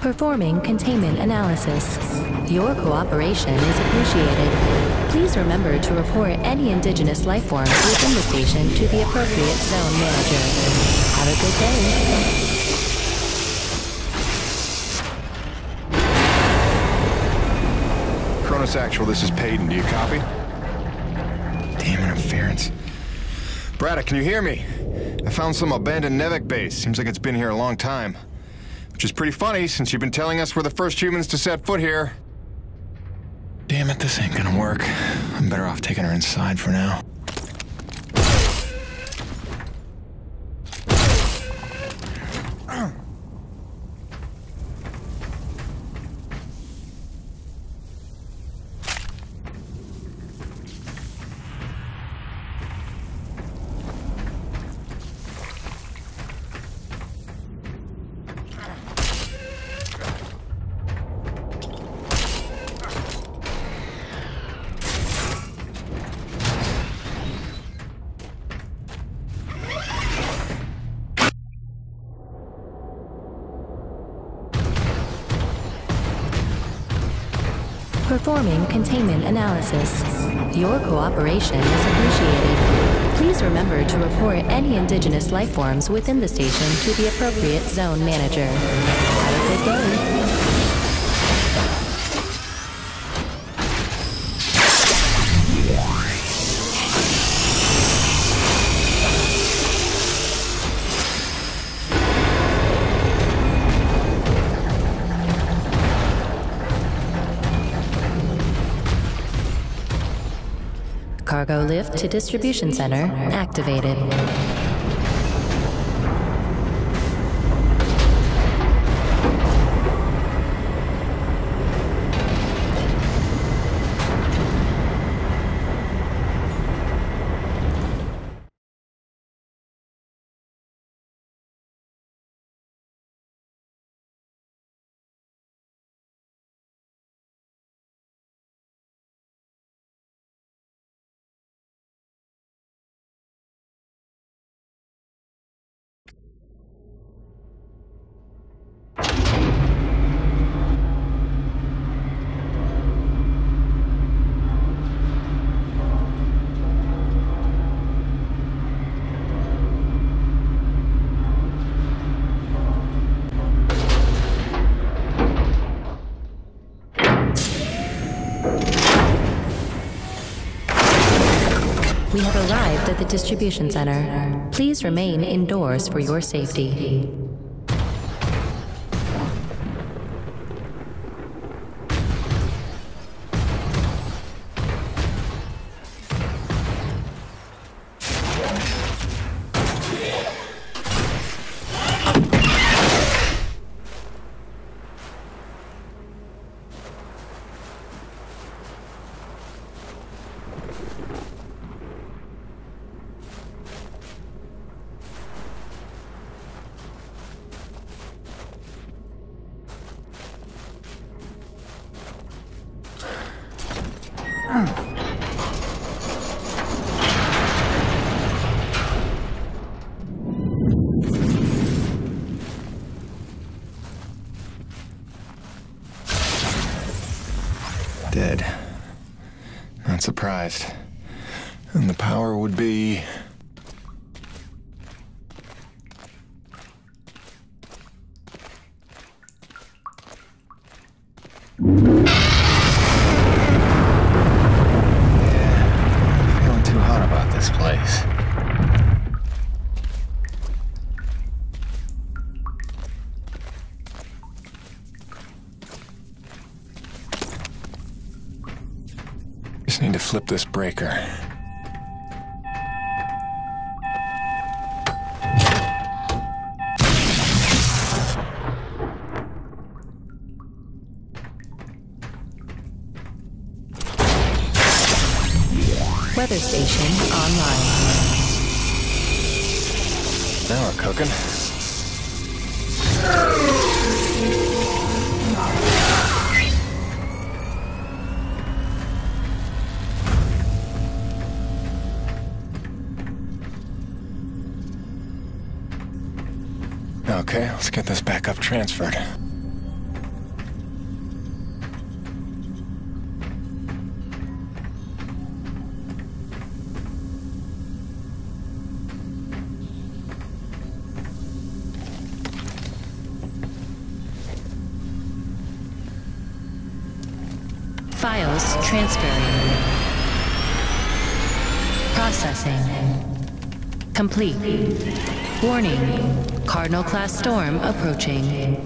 Performing containment analysis. Your cooperation is appreciated. Please remember to report any indigenous life forms within the station to the appropriate zone manager. Have a good day. Kronos Actual, this is Peyton. Do you copy? Damn interference. Braddock, can you hear me? I found some abandoned Nevik base. Seems like it's been here a long time. Which is pretty funny, since you've been telling us we're the first humans to set foot here. Damn it, this ain't gonna work. I'm better off taking her inside for now. Performing containment analysis. Your cooperation is appreciated. Please remember to report any indigenous life forms within the station to the appropriate zone manager. Have a good day. Cargo lift to distribution center activated. at the distribution center. Please remain indoors for your safety. Dead. Not surprised. And the power would be... Flip this breaker. Weather station online. Now we're cooking. Okay, let's get this back up transferred. Files transferring. Processing. Complete. Warning. Cardinal Class Storm approaching.